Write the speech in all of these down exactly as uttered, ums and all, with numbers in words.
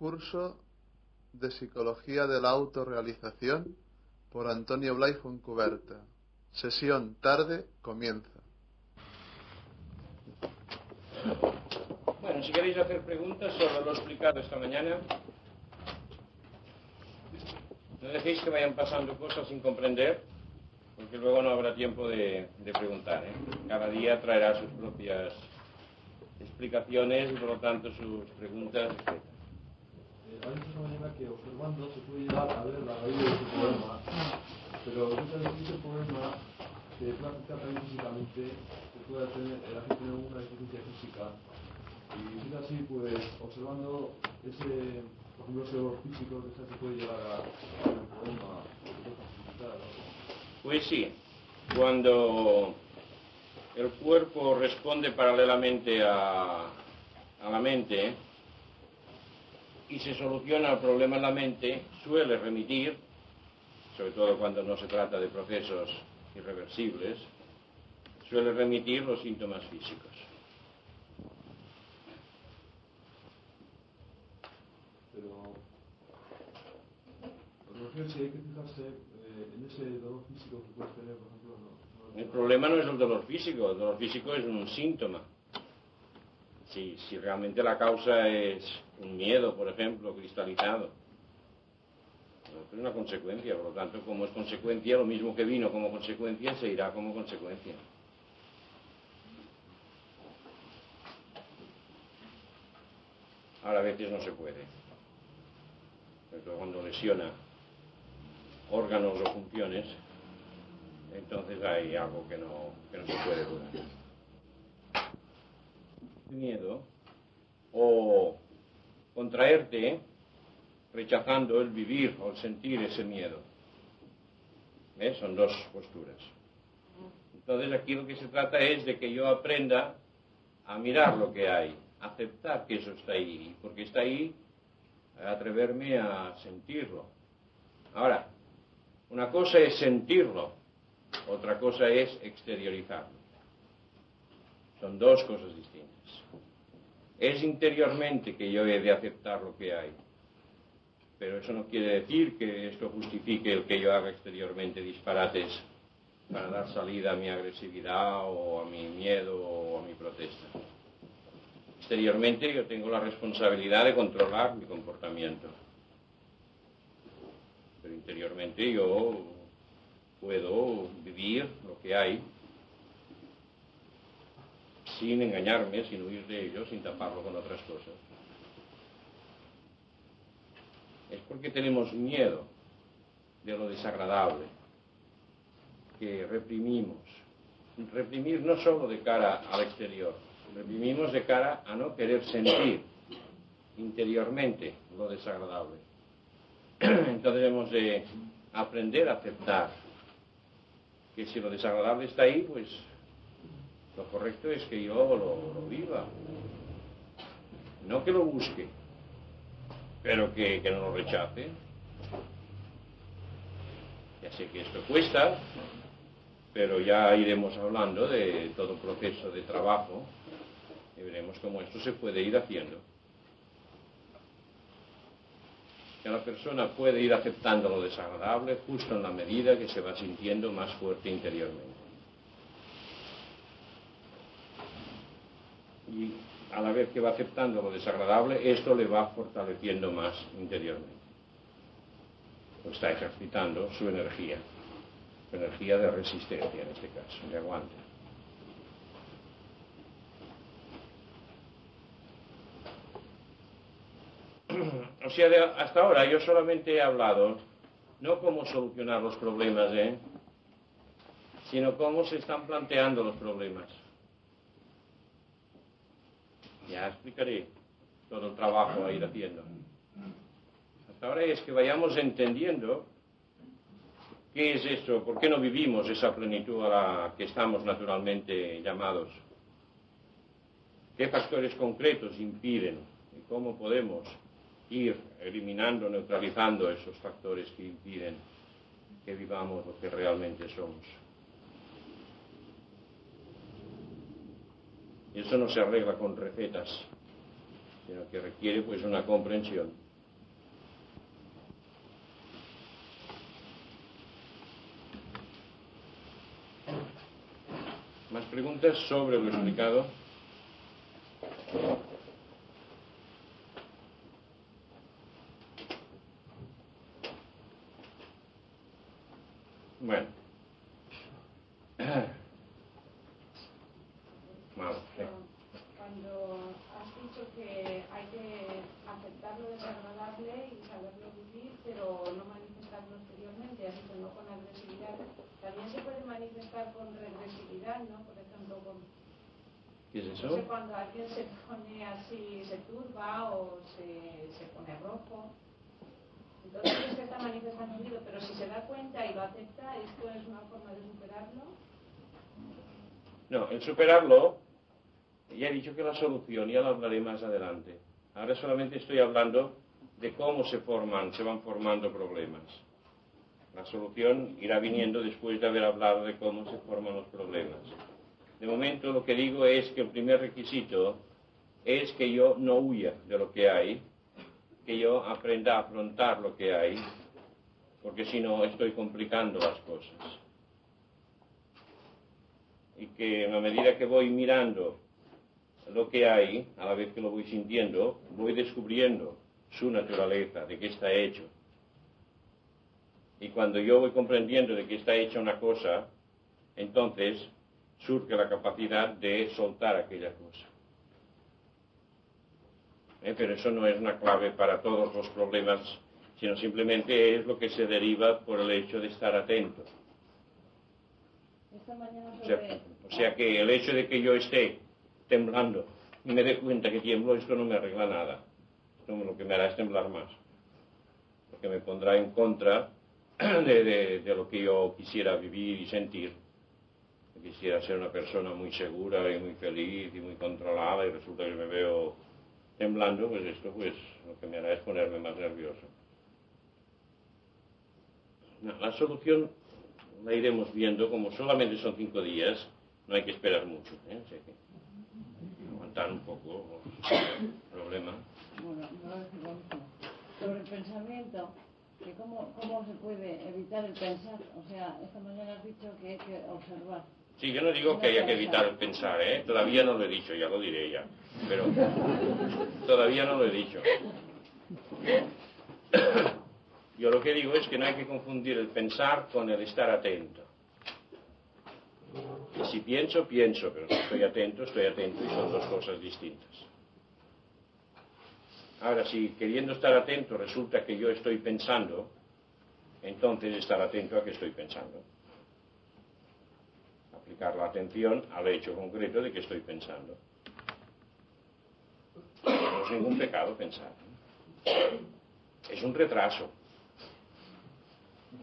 Curso de Psicología de la Autorrealización por Antonio Blay Fontcuberta. Sesión tarde comienza. Bueno, si queréis hacer preguntas sobre lo explicado esta mañana, no dejéis que vayan pasando cosas sin comprender, porque luego no habrá tiempo de, de preguntar, ¿eh? Cada día traerá sus propias explicaciones y por lo tanto sus preguntas, etcétera. Hay una manera que observando se puede llegar a ver la raíz de su problema, pero muchas veces ese problema se plantea físicamente, se puede tener, la gente tiene una deficiencia física, y es así, pues observando ese, por ejemplo, ese físico, se puede llegar a ver el problema, se puede facilitar, ¿no? Pues sí, cuando el cuerpo responde paralelamente a, a la mente y se soluciona el problema en la mente, suele remitir, sobre todo cuando no se trata de procesos irreversibles, suele remitir los síntomas físicos. Pero, por ejemplo, si hay que fijarse eh, en ese dolor físico que puede tener, por ejemplo, no, no. El problema no es el dolor físico, el dolor físico es un síntoma. Si, si realmente la causa es un miedo, por ejemplo, cristalizado, es una consecuencia, por lo tanto, como es consecuencia, lo mismo que vino como consecuencia, se irá como consecuencia. Ahora, a veces no se puede, sobre todo cuando lesiona órganos o funciones, entonces hay algo que no, que no se puede curar. Miedo o contraerte rechazando el vivir o el sentir ese miedo. ¿Ves? Son dos posturas. Entonces aquí lo que se trata es de que yo aprenda a mirar lo que hay, aceptar que eso está ahí, porque está ahí, a atreverme a sentirlo. Ahora, una cosa es sentirlo, otra cosa es exteriorizarlo. Son dos cosas distintas. Es interiormente que yo he de aceptar lo que hay, pero eso no quiere decir que esto justifique el que yo haga exteriormente disparates para dar salida a mi agresividad o a mi miedo o a mi protesta. Exteriormente yo tengo la responsabilidad de controlar mi comportamiento, pero interiormente yo puedo vivir lo que hay sin engañarme, sin huir de ello, sin taparlo con otras cosas. Es porque tenemos miedo de lo desagradable, que reprimimos. Reprimir no solo de cara al exterior, reprimimos de cara a no querer sentir interiormente lo desagradable. Entonces hemos de aprender a aceptar que si lo desagradable está ahí, pues lo correcto es que yo lo, lo viva, no que lo busque, pero que, que no lo rechace. Ya sé que esto cuesta, pero ya iremos hablando de todo proceso de trabajo y veremos cómo esto se puede ir haciendo. Que la persona puede ir aceptando lo desagradable justo en la medida que se va sintiendo más fuerte interiormente. Y a la vez que va aceptando lo desagradable, esto le va fortaleciendo más interiormente. Pues está ejercitando su energía, su energía de resistencia en este caso, de aguante. O sea, de, hasta ahora yo solamente he hablado, no cómo solucionar los problemas, ¿eh? sino cómo se están planteando los problemas. Ya explicaré todo el trabajo a ir haciendo. Hasta ahora es que vayamos entendiendo qué es esto, por qué no vivimos esa plenitud a la que estamos naturalmente llamados, qué factores concretos impiden y cómo podemos ir eliminando, neutralizando esos factores que impiden que vivamos lo que realmente somos. Eso no se arregla con recetas, sino que requiere pues una comprensión. preguntas sobre lo explicado? Bueno. Vale. Cuando has dicho que hay que aceptar lo desagradable y saberlo vivir, pero no manifestarlo exteriormente, has dicho no con agresividad, también se puede manifestar con regresividad, ¿no? Por ejemplo, con... ¿qué es eso? No sé, cuando alguien se pone así, se turba o se, se pone rojo. Entonces se está manifestando un miedo, pero si se da cuenta y lo acepta, ¿esto es una forma de superarlo? No, el superarlo, ya he dicho que la solución, ya la hablaré más adelante. Ahora solamente estoy hablando de cómo se forman, se van formando problemas. La solución irá viniendo después de haber hablado de cómo se forman los problemas. De momento lo que digo es que el primer requisito es que yo no huya de lo que hay, que yo aprenda a afrontar lo que hay, porque si no estoy complicando las cosas. Y que en la medida que voy mirando lo que hay, a la vez que lo voy sintiendo, voy descubriendo su naturaleza, de qué está hecho. Y cuando yo voy comprendiendo de qué está hecha una cosa, entonces surge la capacidad de soltar aquella cosa. Eh, pero eso no es una clave para todos los problemas, sino simplemente es lo que se deriva por el hecho de estar atento. Esta mañana sobre... o sea, o sea que el hecho de que yo esté temblando y me dé cuenta que tiemblo, esto no me arregla nada. Esto lo que me hará es temblar más, porque me pondrá en contra de, de, de lo que yo quisiera vivir y sentir. Quisiera ser una persona muy segura y muy feliz y muy controlada, y resulta que me veo temblando, pues esto pues lo que me hará es ponerme más nervioso. No, la solución la iremos viendo, como solamente son cinco días, no hay que esperar mucho, ¿eh? O sea que aguantar un poco el problema. Bueno, no es igual. Sobre el pensamiento, que cómo, ¿cómo se puede evitar el pensar? O sea, esta mañana has dicho que hay que observar. Sí, yo no digo que haya que evitar el pensar, ¿eh? Todavía no lo he dicho, ya lo diré ya, pero todavía no lo he dicho. Yo lo que digo es que no hay que confundir el pensar con el estar atento. Y si pienso, pienso, pero si estoy atento, estoy atento, y son dos cosas distintas. Ahora, si queriendo estar atento resulta que yo estoy pensando, entonces estar atento a que estoy pensando. Aplicar la atención al hecho concreto de que estoy pensando. No es ningún pecado pensar. Es un retraso.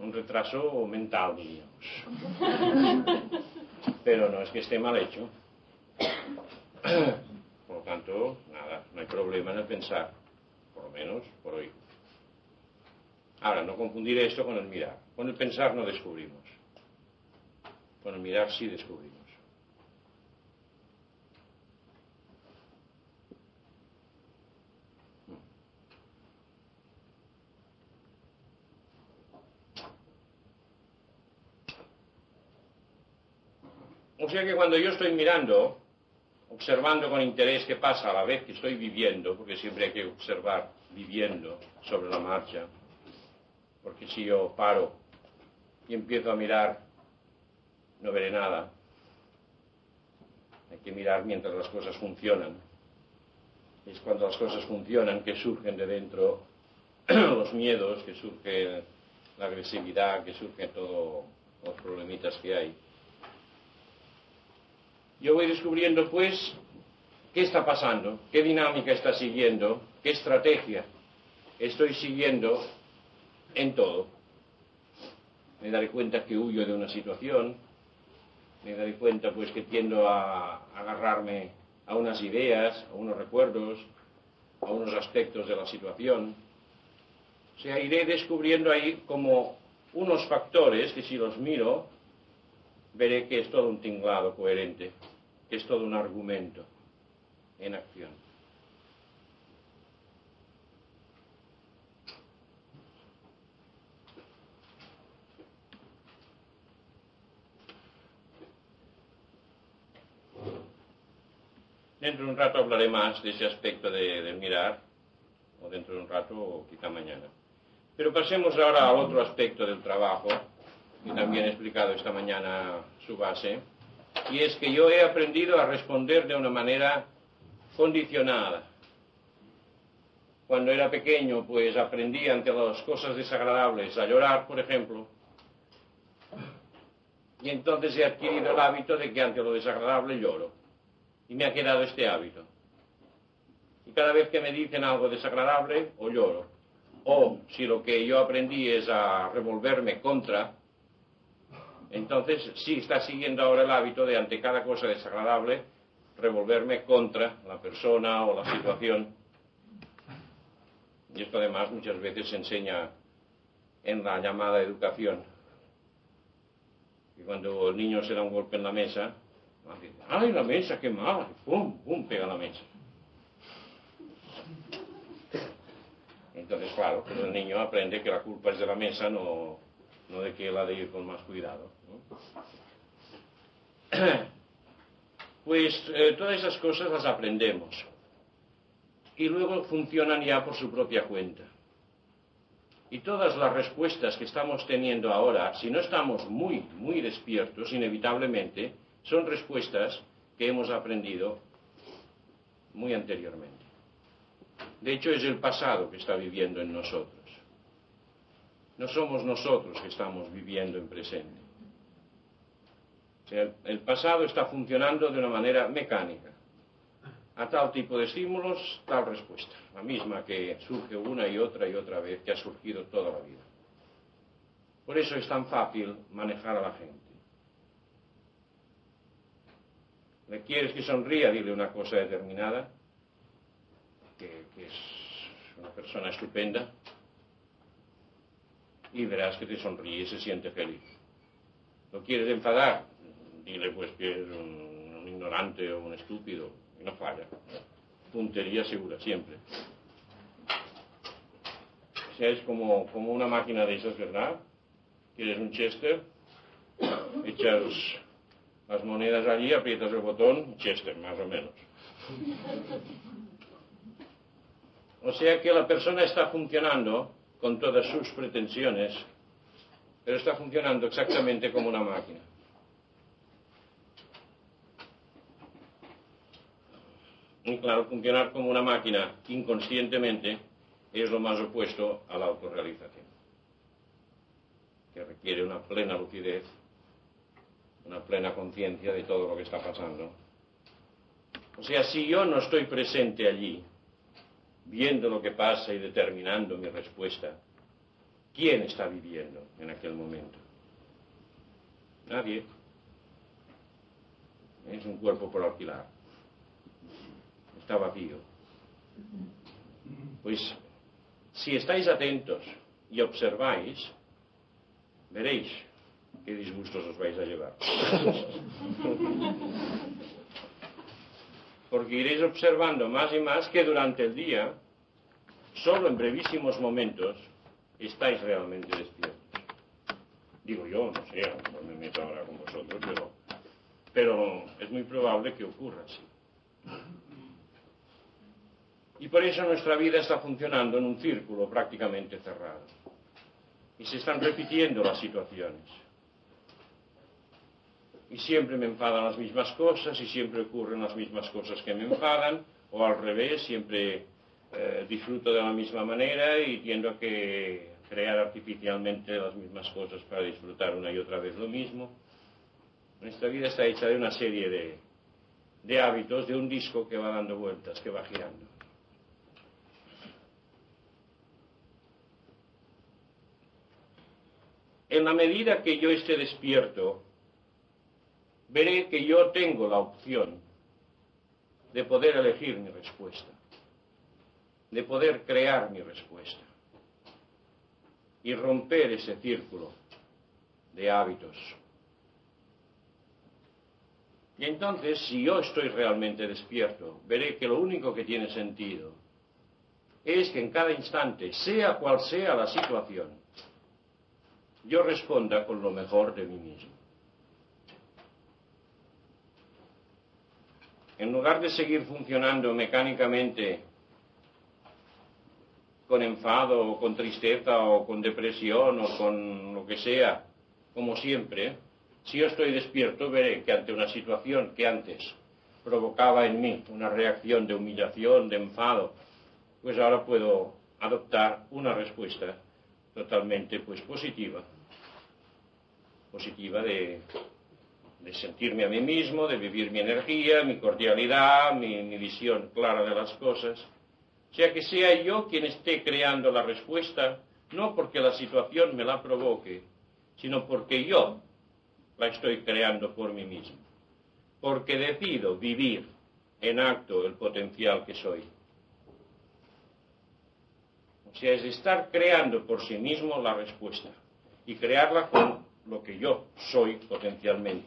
Un retraso mental, diríamos. Pero no es que esté mal hecho. Por lo tanto, nada, no hay problema en el pensar. Por lo menos por hoy. Ahora, no confundir esto con el mirar. Con el pensar no descubrimos. Con el mirar sí descubrimos. O sea que cuando yo estoy mirando, observando con interés qué pasa a la vez que estoy viviendo, porque siempre hay que observar viviendo sobre la marcha, porque si yo paro y empiezo a mirar, no veré nada. Hay que mirar mientras las cosas funcionan. Es cuando las cosas funcionan que surgen de dentro los miedos, que surge la agresividad, que surgen todos los problemitas que hay. Yo voy descubriendo, pues, qué está pasando, qué dinámica está siguiendo, qué estrategia estoy siguiendo en todo. Me daré cuenta que huyo de una situación, me daré cuenta pues que tiendo a agarrarme a unas ideas, a unos recuerdos, a unos aspectos de la situación. O sea, iré descubriendo ahí como unos factores que si los miro, veré que es todo un tinglado coherente, que es todo un argumento en acción. Dentro de un rato hablaré más de ese aspecto de, de mirar, o dentro de un rato, o quizá mañana. Pero pasemos ahora al otro aspecto del trabajo, que también he explicado esta mañana su base, y es que yo he aprendido a responder de una manera condicionada. Cuando era pequeño, pues aprendí ante las cosas desagradables a llorar, por ejemplo, y entonces he adquirido el hábito de que ante lo desagradable lloro. Y me ha quedado este hábito. Y cada vez que me dicen algo desagradable, o lloro. O, si lo que yo aprendí es a revolverme contra, entonces sí está siguiendo ahora el hábito de ante cada cosa desagradable, revolverme contra la persona o la situación. Y esto además muchas veces se enseña en la llamada educación. Y cuando el niño se da un golpe en la mesa, dice, ¡ay, la mesa, qué mal! ¡Pum, pum! Pega la mesa. Entonces, claro, pues el niño aprende que la culpa es de la mesa, no, no de que la de ir con más cuidado, ¿no? Pues eh, todas esas cosas las aprendemos. Y luego funcionan ya por su propia cuenta. Y todas las respuestas que estamos teniendo ahora, si no estamos muy, muy despiertos, inevitablemente, son respuestas que hemos aprendido muy anteriormente. De hecho, es el pasado que está viviendo en nosotros. No somos nosotros que estamos viviendo en presente. O sea, el pasado está funcionando de una manera mecánica. A tal tipo de estímulos, tal respuesta. La misma que surge una y otra y otra vez, que ha surgido toda la vida. Por eso es tan fácil manejar a la gente. ¿Le quieres que sonría? Dile una cosa determinada, que, que es una persona estupenda, y verás que te sonríe y se siente feliz. ¿Lo quieres enfadar? Dile pues que es un, un ignorante o un estúpido, y no falla. Puntería segura, siempre. O sea, es como, como una máquina de esas, ¿verdad? ¿Quieres un Chester? Echas las monedas allí, aprietas el botón, Chester, más o menos. O sea que la persona está funcionando con todas sus pretensiones, pero está funcionando exactamente como una máquina. Y claro, funcionar como una máquina inconscientemente es lo más opuesto a la autorrealización, que requiere una plena lucidez, una plena conciencia de todo lo que está pasando. O sea, si yo no estoy presente allí, viendo lo que pasa y determinando mi respuesta, ¿quién está viviendo en aquel momento? Nadie. Es un cuerpo por alquilar. Está vacío. Pues, si estáis atentos y observáis, veréis qué disgustos os vais a llevar. Porque iréis observando más y más que durante el día, solo en brevísimos momentos, estáis realmente despiertos. Digo yo, no sé, no me meto ahora con vosotros, pero, pero es muy probable que ocurra así. Y por eso nuestra vida está funcionando en un círculo prácticamente cerrado. Y se están repitiendo las situaciones. Y siempre me enfadan las mismas cosas, y siempre ocurren las mismas cosas que me enfadan, o al revés, siempre eh, disfruto de la misma manera y tiendo a que crear artificialmente las mismas cosas para disfrutar una y otra vez lo mismo. Nuestra vida está hecha de una serie de, de hábitos, de un disco que va dando vueltas, que va girando. En la medida que yo esté despierto, veré que yo tengo la opción de poder elegir mi respuesta, de poder crear mi respuesta y romper ese círculo de hábitos. Y entonces, si yo estoy realmente despierto, veré que lo único que tiene sentido es que en cada instante, sea cual sea la situación, yo responda con lo mejor de mí mismo. en lugar de seguir funcionando mecánicamente con enfado o con tristeza o con depresión o con lo que sea, como siempre, si yo estoy despierto veré que ante una situación que antes provocaba en mí una reacción de humillación, de enfado, pues ahora puedo adoptar una respuesta totalmente pues positiva, positiva de, de sentirme a mí mismo, de vivir mi energía, mi cordialidad, mi, mi visión clara de las cosas. O sea, que sea yo quien esté creando la respuesta, no porque la situación me la provoque, sino porque yo la estoy creando por mí mismo. Porque decido vivir en acto el potencial que soy. O sea, es estar creando por sí mismo la respuesta y crearla con lo que yo soy potencialmente,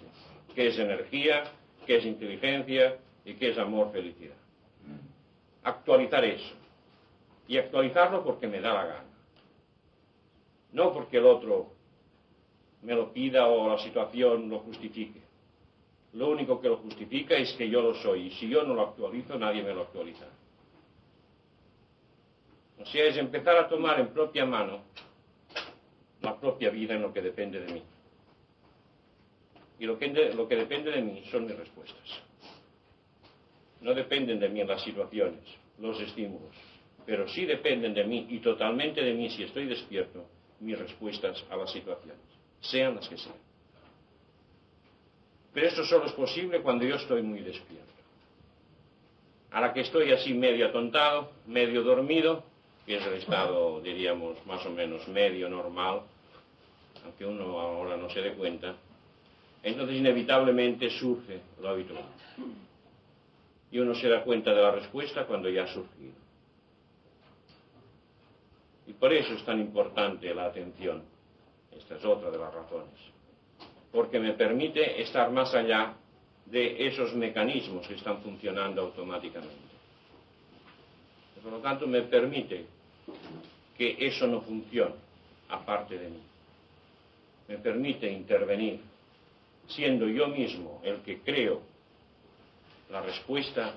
que es energía, que es inteligencia y que es amor, felicidad. Actualizar eso, y actualizarlo porque me da la gana, no porque el otro me lo pida o la situación lo justifique. Lo único que lo justifica es que yo lo soy, y si yo no lo actualizo, nadie me lo actualiza. O sea, es empezar a tomar en propia mano la propia vida en lo que depende de mí, y lo que, lo que depende de mí son mis respuestas. No dependen de mí en las situaciones, los estímulos, pero sí dependen de mí, y totalmente de mí si estoy despierto, mis respuestas a las situaciones, sean las que sean. Pero esto solo es posible cuando yo estoy muy despierto. Ahora que estoy así medio atontado, medio dormido, que es el estado, diríamos, más o menos medio normal, aunque uno ahora no se dé cuenta, entonces inevitablemente surge lo habitual. Y uno se da cuenta de la respuesta cuando ya ha surgido. Y por eso es tan importante la atención. Esta es otra de las razones. Porque me permite estar más allá de esos mecanismos que están funcionando automáticamente. Por lo tanto, me permite que eso no funcione aparte de mí. Me permite intervenir, siendo yo mismo el que creo la respuesta,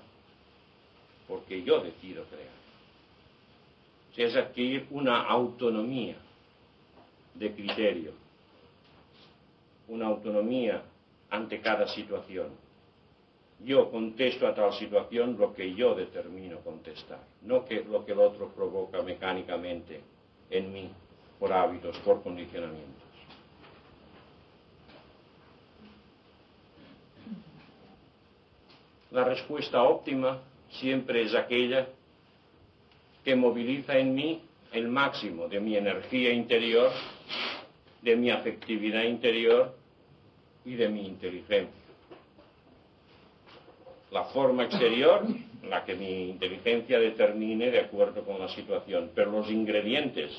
porque yo decido crear. O sea, es adquirir una autonomía de criterio, una autonomía ante cada situación. Yo contesto a tal situación lo que yo determino contestar, no que lo que el otro provoca mecánicamente en mí, por hábitos, por condicionamientos. La respuesta óptima siempre es aquella que moviliza en mí el máximo de mi energía interior, de mi afectividad interior y de mi inteligencia. La forma exterior, la que mi inteligencia determine de acuerdo con la situación, pero los ingredientes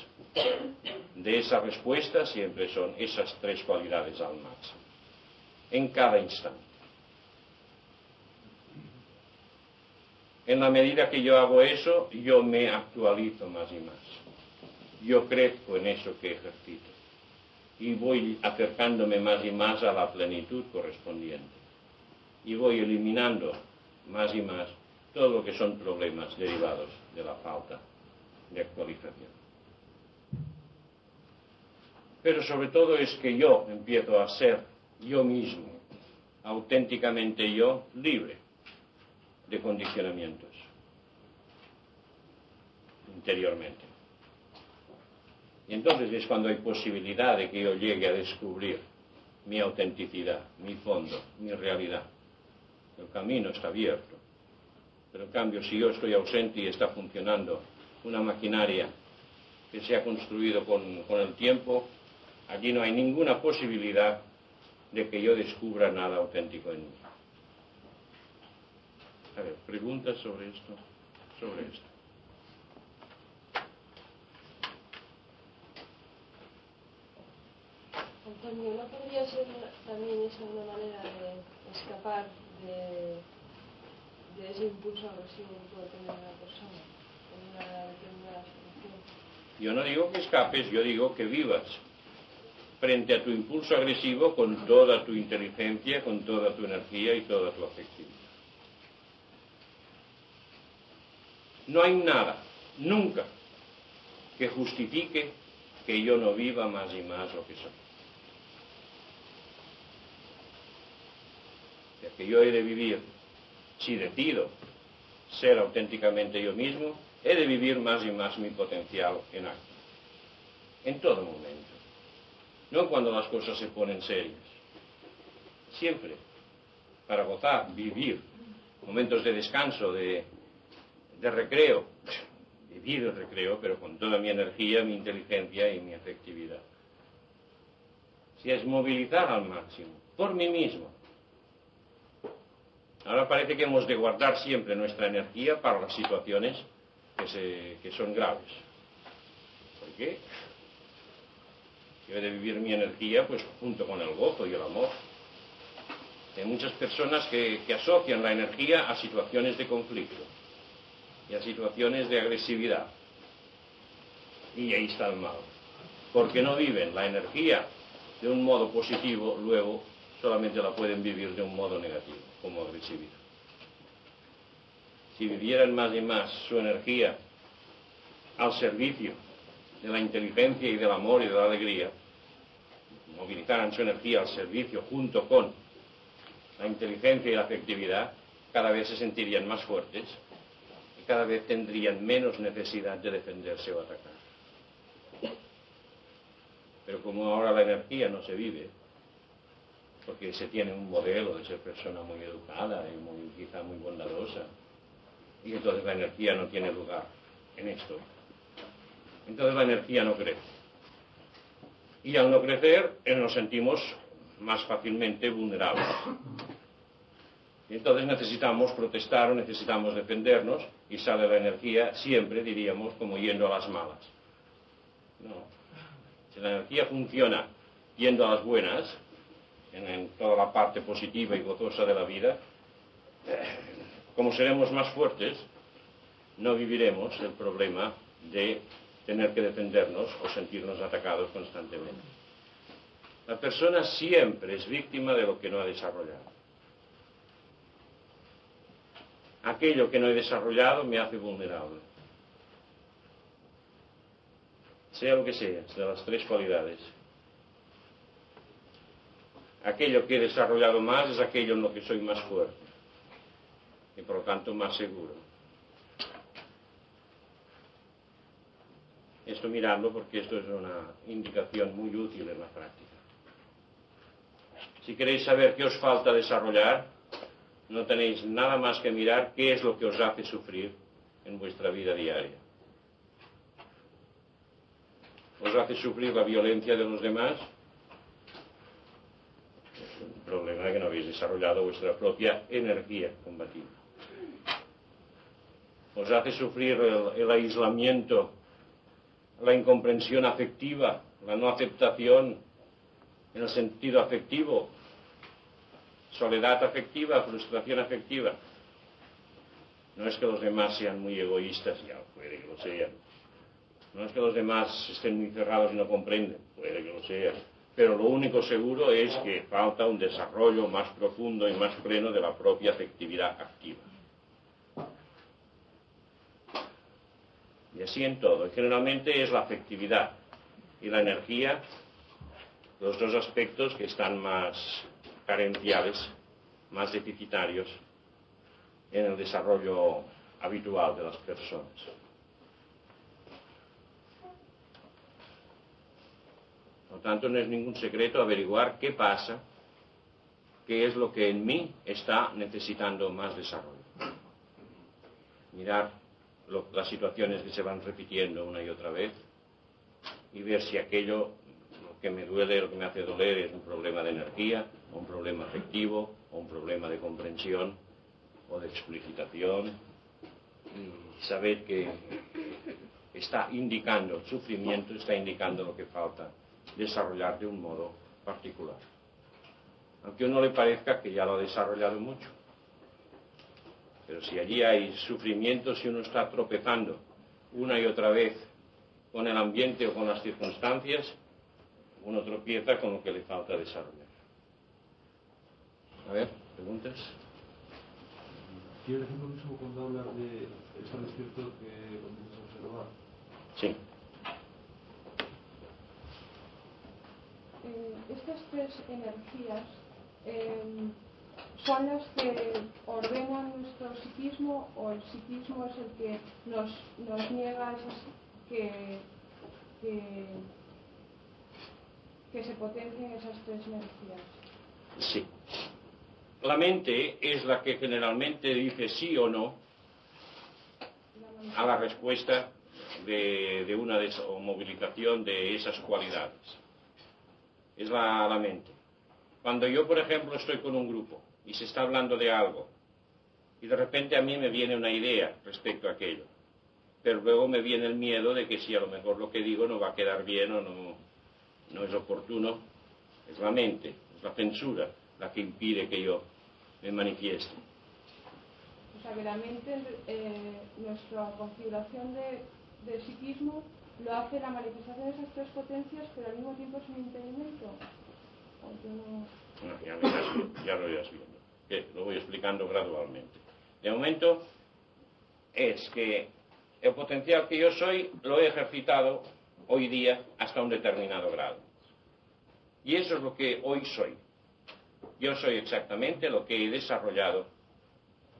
de esa respuesta siempre son esas tres cualidades al máximo, en cada instante. En la medida que yo hago eso, yo me actualizo más y más. Yo crezco en eso que ejercito. Y voy acercándome más y más a la plenitud correspondiente. Y voy eliminando más y más todo lo que son problemas derivados de la falta de actualización. Pero sobre todo es que yo empiezo a ser yo mismo, auténticamente yo, libre de condicionamientos interiormente. Y entonces es cuando hay posibilidad de que yo llegue a descubrir mi autenticidad, mi fondo, mi realidad. El camino está abierto, pero en cambio si yo estoy ausente y está funcionando una maquinaria que se ha construido con, con el tiempo, allí no hay ninguna posibilidad de que yo descubra nada auténtico en mí. A ver, preguntas sobre esto, sobre esto. Antonio, ¿no podría ser también esa una manera de escapar de, de ese impulso agresivo que puede tener una persona en una determinada situación? Yo no digo que escapes, yo digo que vivas frente a tu impulso agresivo con toda tu inteligencia, con toda tu energía y toda tu afectividad. No hay nada, nunca, que justifique que yo no viva más y más lo que soy. O sea, que yo he de vivir, si decido ser auténticamente yo mismo, he de vivir más y más mi potencial en acto. En todo momento. No cuando las cosas se ponen serias. Siempre. Para gozar, vivir. Momentos de descanso, de, de recreo. Vivir el recreo, pero con toda mi energía, mi inteligencia y mi efectividad. Si es movilizar al máximo, por mí mismo. Ahora parece que hemos de guardar siempre nuestra energía para las situaciones que, se, que son graves. ¿Por qué? Yo he de vivir mi energía pues junto con el gozo y el amor. Hay muchas personas que, que asocian la energía a situaciones de conflicto y a situaciones de agresividad. Y ahí está el mal. Porque no viven la energía de un modo positivo, luego solamente la pueden vivir de un modo negativo, como agresividad. Si vivieran más y más su energía al servicio de la inteligencia y del amor y de la alegría, movilizaran su energía al servicio junto con la inteligencia y la afectividad, cada vez se sentirían más fuertes y cada vez tendrían menos necesidad de defenderse o atacar. Pero como ahora la energía no se vive, porque se tiene un modelo de ser persona muy educada y muy, quizá muy bondadosa, y entonces la energía no tiene lugar en esto. Entonces la energía no crece. Y al no crecer, nos sentimos más fácilmente vulnerables. Y entonces necesitamos protestar o necesitamos defendernos, y sale la energía siempre, diríamos, como yendo a las malas. No. Si la energía funciona yendo a las buenas, en, en toda la parte positiva y gozosa de la vida, como seremos más fuertes, no viviremos el problema de tener que defendernos o sentirnos atacados constantemente. La persona siempre es víctima de lo que no ha desarrollado. Aquello que no he desarrollado me hace vulnerable. Sea lo que sea, de las tres cualidades. Aquello que he desarrollado más es aquello en lo que soy más fuerte y por lo tanto más seguro. Esto miradlo porque esto es una indicación muy útil en la práctica. Si queréis saber qué os falta desarrollar, no tenéis nada más que mirar qué es lo que os hace sufrir en vuestra vida diaria. ¿Os hace sufrir la violencia de los demás? Es un problema que no habéis desarrollado vuestra propia energía combativa. ¿Os hace sufrir el, el aislamiento, la incomprensión afectiva, la no aceptación en el sentido afectivo, soledad afectiva, frustración afectiva? No es que los demás sean muy egoístas, ya puede que lo sean. No es que los demás estén muy cerrados y no comprenden, puede que lo sean. Pero lo único seguro es que falta un desarrollo más profundo y más pleno de la propia afectividad activa. Y así en todo. Generalmente es la afectividad y la energía los dos aspectos que están más carenciales, más deficitarios en el desarrollo habitual de las personas. Por tanto, no es ningún secreto averiguar qué pasa, qué es lo que en mí está necesitando más desarrollo. Mirar Lo, las situaciones que se van repitiendo una y otra vez y ver si aquello, lo que me duele, lo que me hace doler es un problema de energía o un problema afectivo o un problema de comprensión o de explicitación, y saber que está indicando el sufrimiento, está indicando lo que falta desarrollar de un modo particular, aunque a uno le parezca que ya lo ha desarrollado mucho. Pero si allí hay sufrimiento, si uno está tropezando una y otra vez con el ambiente o con las circunstancias, uno tropieza con lo que le falta desarrollar. A ver, ¿preguntas? quiero decir lo mismo cuando hablas de estar despierto que observar. Sí. Eh, estas tres energías eh, son las que ordenan nuestro psiquismo, o el psiquismo es el que nos, nos niega esas que, que, que se potencien esas tres energías. Sí. La mente es la que generalmente dice sí o no a la respuesta de, de una movilización de esas cualidades. Es la, la mente. Cuando yo, por ejemplo, estoy con un grupo y se está hablando de algo y de repente a mí me viene una idea respecto a aquello, pero luego me viene el miedo de que si a lo mejor lo que digo no va a quedar bien o no, no es oportuno, es la mente, es la censura la que impide que yo me manifieste. O sea que la mente, eh, nuestra configuración de, de psiquismo, lo hace la manifestación de esas tres potencias, pero al mismo tiempo es un impedimento. No... No, ya, verás, ya lo irás viendo. Bien, lo voy explicando gradualmente. De momento, es que el potencial que yo soy lo he ejercitado hoy día hasta un determinado grado. Y eso es lo que hoy soy. Yo soy exactamente lo que he desarrollado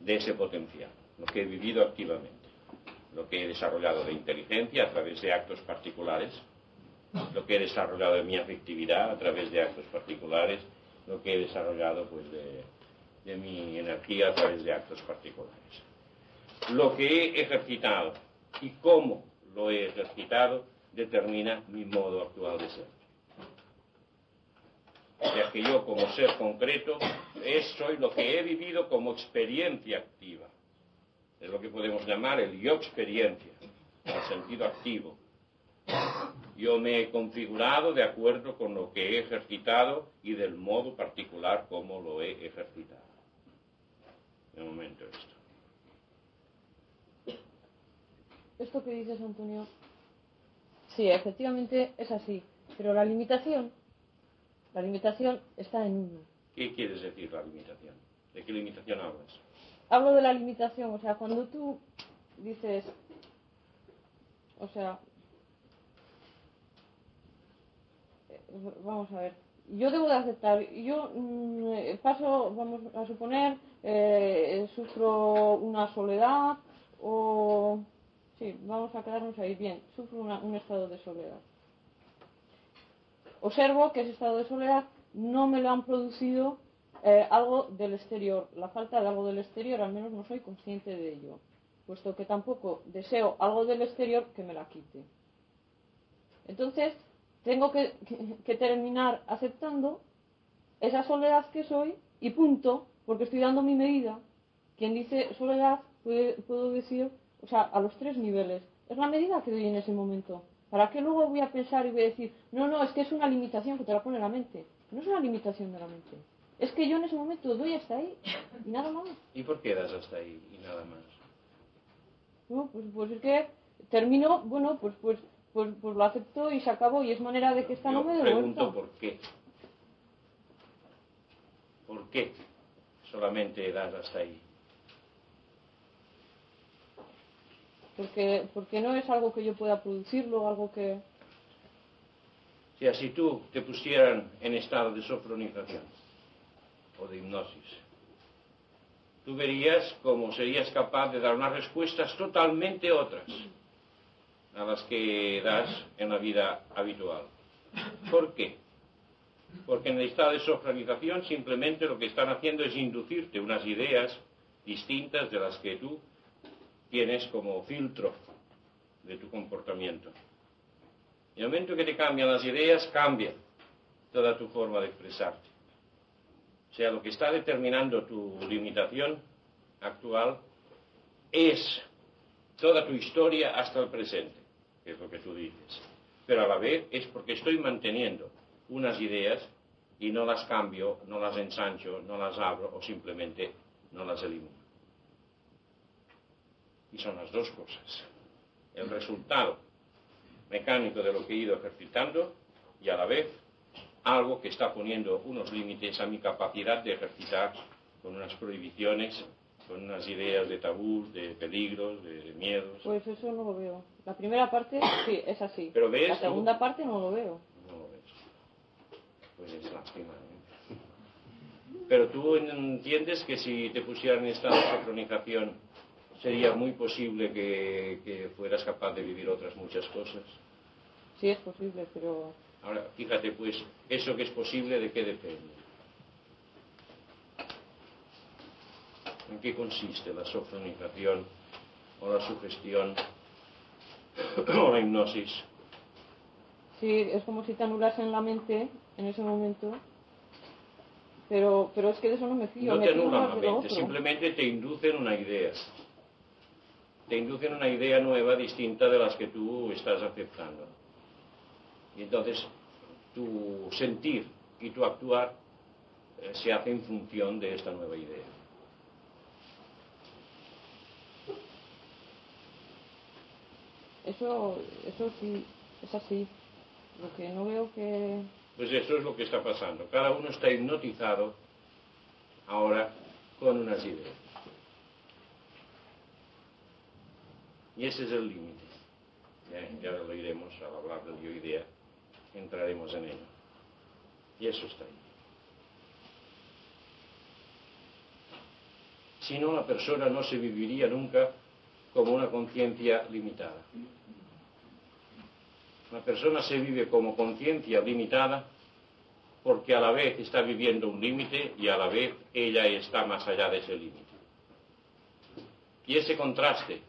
de ese potencial, lo que he vivido activamente. Lo que he desarrollado de inteligencia a través de actos particulares, lo que he desarrollado de mi afectividad a través de actos particulares, lo que he desarrollado pues, de, de mi energía a través de actos particulares. Lo que he ejercitado y cómo lo he ejercitado determina mi modo actual de ser. O sea que yo como ser concreto es, soy lo que he vivido como experiencia activa. Es lo que podemos llamar el yo experiencia, en el sentido activo. Yo me he configurado de acuerdo con lo que he ejercitado y del modo particular como lo he ejercitado. De momento esto. Esto que dices, Antonio, sí, efectivamente es así, pero la limitación, la limitación está en uno. ¿Qué quieres decir la limitación? ¿De qué limitación hablas? Hablo de la limitación, o sea, cuando tú dices, o sea, vamos a ver, yo debo de aceptar, yo mm, paso, vamos a suponer, eh, sufro una soledad o, sí, vamos a quedarnos ahí, bien, sufro una, un estado de soledad. Observo que ese estado de soledad no me lo han producido Eh, algo del exterior, la falta de algo del exterior, al menos no soy consciente de ello, puesto que tampoco deseo algo del exterior que me la quite. Entonces, tengo que, que, que terminar aceptando esa soledad que soy y punto, porque estoy dando mi medida. Quien dice soledad, puede, puedo decir, o sea, a los tres niveles, es la medida que doy en ese momento. ¿Para qué luego voy a pensar y voy a decir, no, no, es que es una limitación que te la pone la mente? No es una limitación de la mente. Es que yo en ese momento doy hasta ahí y nada más. ¿Y por qué das hasta ahí y nada más? No, pues, pues es que termino, bueno, pues, pues, pues, pues lo acepto y se acabó y es manera de que esta no me devuelva. Yo pregunto por qué. ¿Por qué solamente das hasta ahí? Porque, porque no es algo que yo pueda producirlo, algo que... O sea, si tú te pusieran en estado de sofronización o de hipnosis, tú verías cómo serías capaz de dar unas respuestas totalmente otras a las que das en la vida habitual. ¿Por qué? Porque en el estado de sofronización simplemente lo que están haciendo es inducirte unas ideas distintas de las que tú tienes como filtro de tu comportamiento. Y el momento que te cambian las ideas, cambia toda tu forma de expresarte. O sea, lo que está determinando tu limitación actual es toda tu historia hasta el presente, que es lo que tú dices. Pero a la vez es porque estoy manteniendo unas ideas y no las cambio, no las ensancho, no las abro o simplemente no las elimino. Y son las dos cosas. El resultado mecánico de lo que he ido ejercitando y a la vez algo que está poniendo unos límites a mi capacidad de ejercitar con unas prohibiciones Son unas ideas de tabús, de peligros, de miedos. Pues eso no lo veo. La primera parte sí, es así. Pero ves, la segunda ¿no? parte no lo veo. No lo ves. Pues es lástima, ¿eh? Pero tú entiendes que si te pusieran esta sincronización sería muy posible que, que fueras capaz de vivir otras muchas cosas. Sí, es posible, pero... Ahora, fíjate pues, eso que es posible, ¿de qué depende? ¿En qué consiste la sofronización, o la sugestión, o la hipnosis? Sí, es como si te anulasen en la mente en ese momento, pero, pero es que de eso no me fío. No te anulan la mente, simplemente te inducen una idea. Te inducen una idea nueva, distinta de las que tú estás aceptando. Y entonces, tu sentir y tu actuar eh, se hace en función de esta nueva idea. Eso, eso sí, es así. Lo que no veo que... Pues eso es lo que está pasando. Cada uno está hipnotizado ahora con unas ideas. Y ese es el límite. Ya, ya lo iremos al hablar del yo idea. Entraremos en ello. Y eso está ahí. Si no, la persona no se viviría nunca como una conciencia limitada. La persona se vive como conciencia limitada porque a la vez está viviendo un límite y a la vez ella está más allá de ese límite. Y ese contraste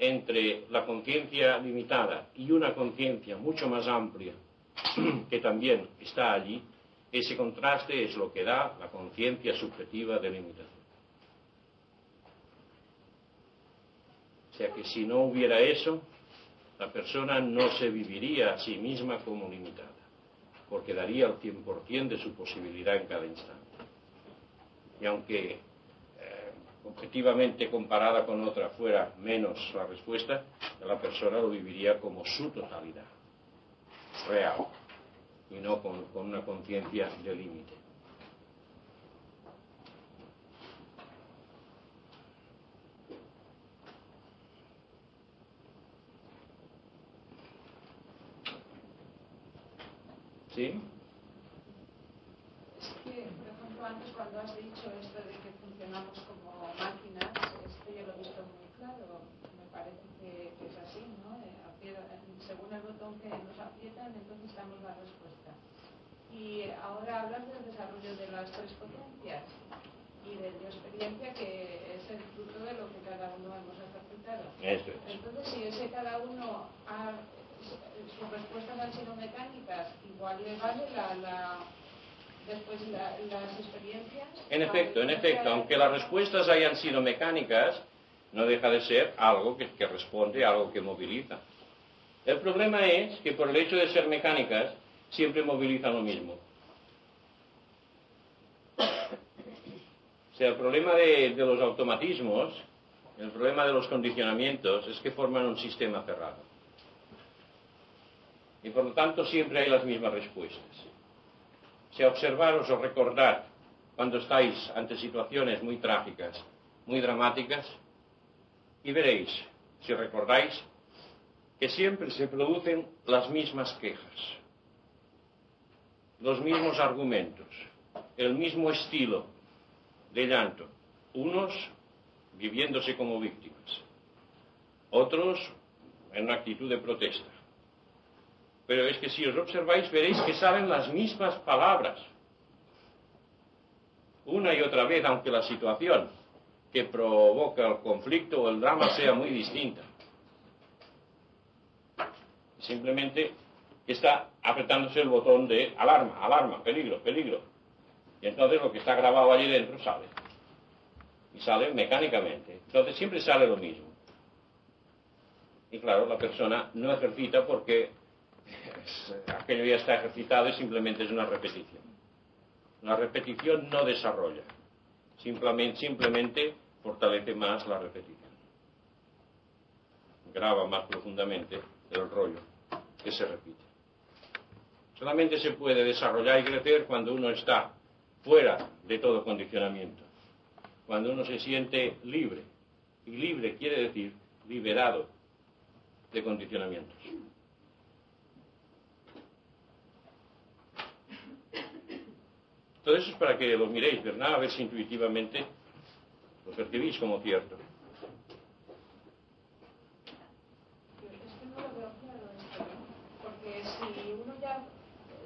entre la conciencia limitada y una conciencia mucho más amplia que también está allí, ese contraste es lo que da la conciencia subjetiva de limitación. O sea que si no hubiera eso, la persona no se viviría a sí misma como limitada, porque daría el cien por cien de su posibilidad en cada instante. Y aunque eh, objetivamente comparada con otra fuera menos la respuesta, la persona lo viviría como su totalidad, real, y no con, con una conciencia de límite. ¿Sí? Es que, por ejemplo, antes cuando has dicho esto de que funcionamos como máquinas, esto yo lo he visto muy claro, me parece que, que es así, ¿no? Eh, aprieta, según el botón que nos aprietan, entonces damos la respuesta. Y ahora hablas del desarrollo de las tres potencias y de la experiencia que es el fruto de lo que cada uno hemos ejercitado. Eso es. Entonces, si ese cada uno ha... sus respuestas han sido mecánicas, igual le vale la, la, después la, las experiencias. En efecto, en efecto, aunque las respuestas hayan sido mecánicas, no deja de ser algo que, que responde, algo que moviliza. El problema es que por el hecho de ser mecánicas, siempre movilizan lo mismo. O sea, el problema de, de los automatismos, el problema de los condicionamientos, es que forman un sistema cerrado. Y por lo tanto siempre hay las mismas respuestas. Si observaros o recordad cuando estáis ante situaciones muy trágicas, muy dramáticas, y veréis, si recordáis, que siempre se producen las mismas quejas, los mismos argumentos, el mismo estilo de llanto, unos viviéndose como víctimas, otros en una actitud de protesta. Pero es que si os observáis veréis que salen las mismas palabras una y otra vez, aunque la situación que provoca el conflicto o el drama sea muy distinta. Simplemente está apretándose el botón de alarma, alarma, peligro, peligro. Y entonces lo que está grabado allí dentro sale. Y sale mecánicamente. Entonces siempre sale lo mismo. Y claro, la persona no ejercita porque... aquello ya está ejercitado y simplemente es una repetición. La repetición no desarrolla, simplemente, simplemente fortalece más la repetición. Graba más profundamente el rollo que se repite. Solamente se puede desarrollar y crecer cuando uno está fuera de todo condicionamiento. cuando uno se siente libre. Y libre quiere decir liberado de condicionamientos. Todo eso es para que lo miréis, ¿verdad? A ver si intuitivamente lo percibís como cierto. Es que no lo veo claro, porque si uno ya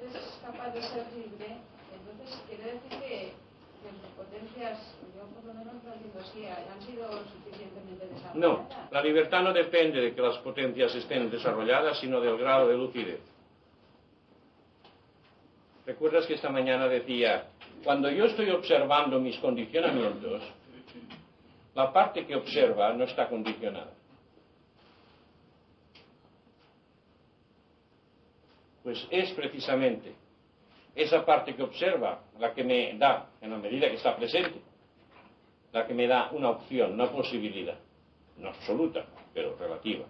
es capaz de ser libre, entonces quiere decir que sus potencias, yo por lo menos no digo así, han sido suficientemente desarrolladas. No, la libertad no depende de que las potencias estén desarrolladas, sino del grado de lucidez. ¿Recuerdas que esta mañana decía, cuando yo estoy observando mis condicionamientos, la parte que observa no está condicionada? Pues es precisamente esa parte que observa la que me da, en la medida que está presente, la que me da una opción, una posibilidad, no absoluta, pero relativa.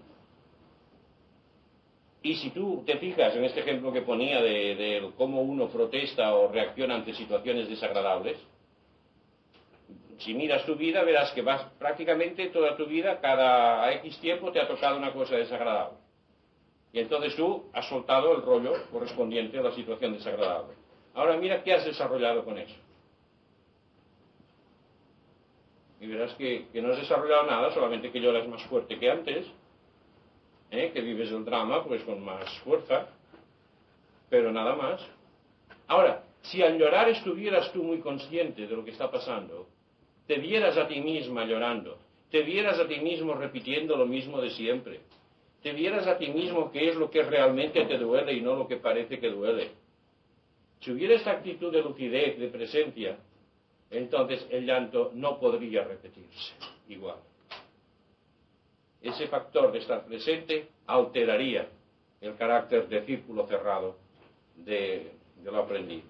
Y si tú te fijas en este ejemplo que ponía de, de cómo uno protesta o reacciona ante situaciones desagradables, si miras tu vida verás que vas prácticamente toda tu vida, cada X tiempo te ha tocado una cosa desagradable. Y entonces tú has soltado el rollo correspondiente a la situación desagradable. Ahora mira qué has desarrollado con eso. Y verás que, que no has desarrollado nada, solamente que lloras más fuerte que antes. ¿Eh? Que vives el drama pues con más fuerza, pero nada más. Ahora, si al llorar estuvieras tú muy consciente de lo que está pasando, te vieras a ti misma llorando, te vieras a ti mismo repitiendo lo mismo de siempre, te vieras a ti mismo qué es lo que realmente te duele y no lo que parece que duele. Si hubiera esta actitud de lucidez, de presencia, entonces el llanto no podría repetirse igual. Ese factor de estar presente alteraría el carácter de círculo cerrado de, de lo aprendido.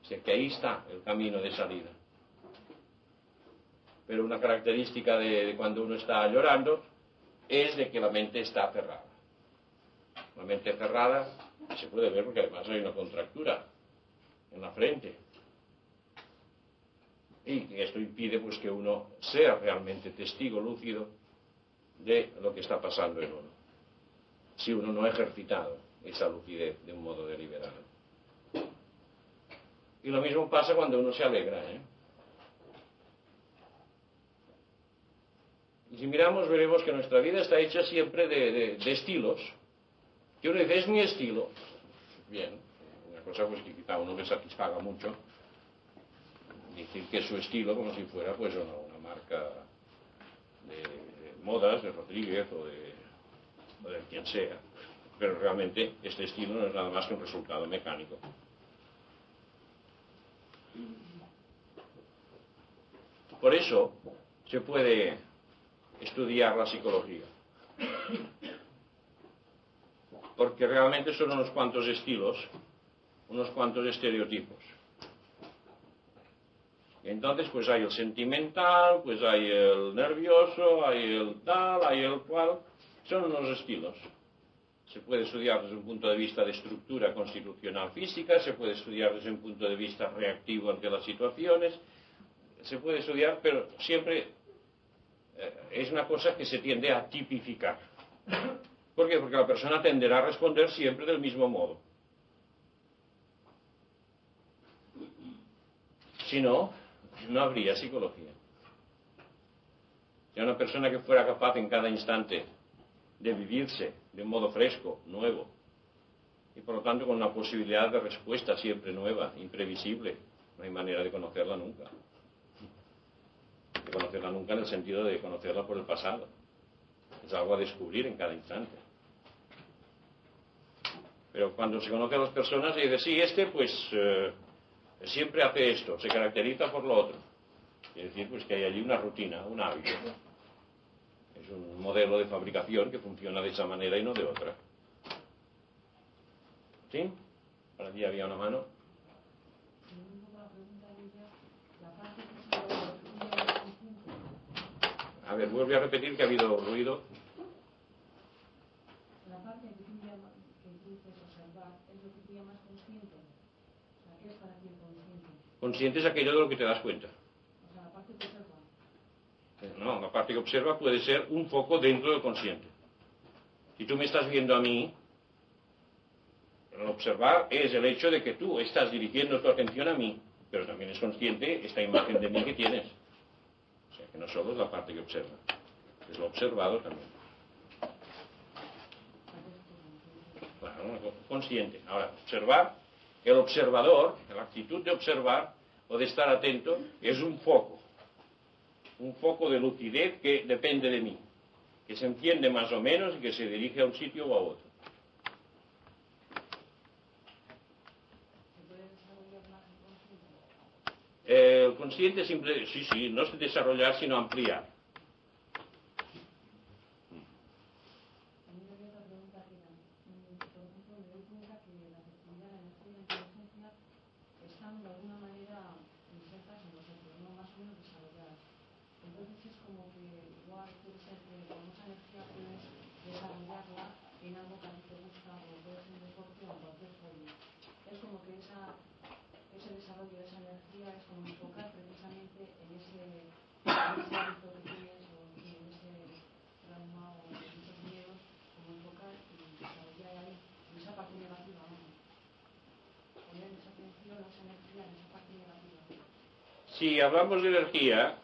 O sea que ahí está el camino de salida. Pero una característica de, de cuando uno está llorando es de que la mente está cerrada. La mente cerrada se puede ver porque además hay una contractura en la frente. Y esto impide pues que uno sea realmente testigo lúcido de lo que está pasando en uno, si uno no ha ejercitado esa lucidez de un modo deliberado. Y lo mismo pasa cuando uno se alegra, ¿eh? Y si miramos veremos que nuestra vida está hecha siempre de, de, de estilos, que uno dice, es mi estilo. Bien, una cosa pues que quizá uno le satisfaga mucho, decir que es su estilo como si fuera pues una, una marca de, de modas, de Rodríguez o de, o de quien sea. Pero realmente este estilo no es nada más que un resultado mecánico. Por eso se puede estudiar la psicología. Porque realmente son unos cuantos estilos, unos cuantos estereotipos. Entonces pues hay el sentimental, pues hay el nervioso, hay el tal, hay el cual. Son unos estilos. Se puede estudiar desde un punto de vista de estructura constitucional física, se puede estudiar desde un punto de vista reactivo ante las situaciones, se puede estudiar, pero siempre eh, es una cosa que se tiende a tipificar. ¿Por qué? Porque la persona tenderá a responder siempre del mismo modo. Si no, no habría psicología. Si una persona que fuera capaz en cada instante de vivirse de un modo fresco, nuevo, y por lo tanto con una posibilidad de respuesta siempre nueva, imprevisible, no hay manera de conocerla nunca. De conocerla nunca en el sentido de conocerla por el pasado. Es algo a descubrir en cada instante. Pero cuando se conoce a las personas y dice, sí, este pues... Eh, siempre hace esto, se caracteriza por lo otro. Es decir, pues que hay allí una rutina, un hábito. Es un modelo de fabricación que funciona de esa manera y no de otra. ¿Sí? Por aquí había una mano. A ver, vuelve a repetir que ha habido ruido. La parte que tú dices observar es lo que tú llamas consciente. ¿Qué es para ti el consciente? consciente es aquello de lo que te das cuenta. O sea, la parte que observa. No, la parte que observa puede ser un foco dentro del consciente. Si tú me estás viendo a mí, el observar es el hecho de que tú estás dirigiendo tu atención a mí, pero también es consciente esta imagen de mí que tienes. O sea, que no solo es la parte que observa, es lo observado también. Claro, consciente. Ahora, observar, el observador, la actitud de observar o de estar atento, es un foco, un foco de lucidez que depende de mí, que se enciende más o menos y que se dirige a un sitio o a otro. El consciente siempre, sí, sí, no es desarrollar sino ampliar. Si hablamos de energía,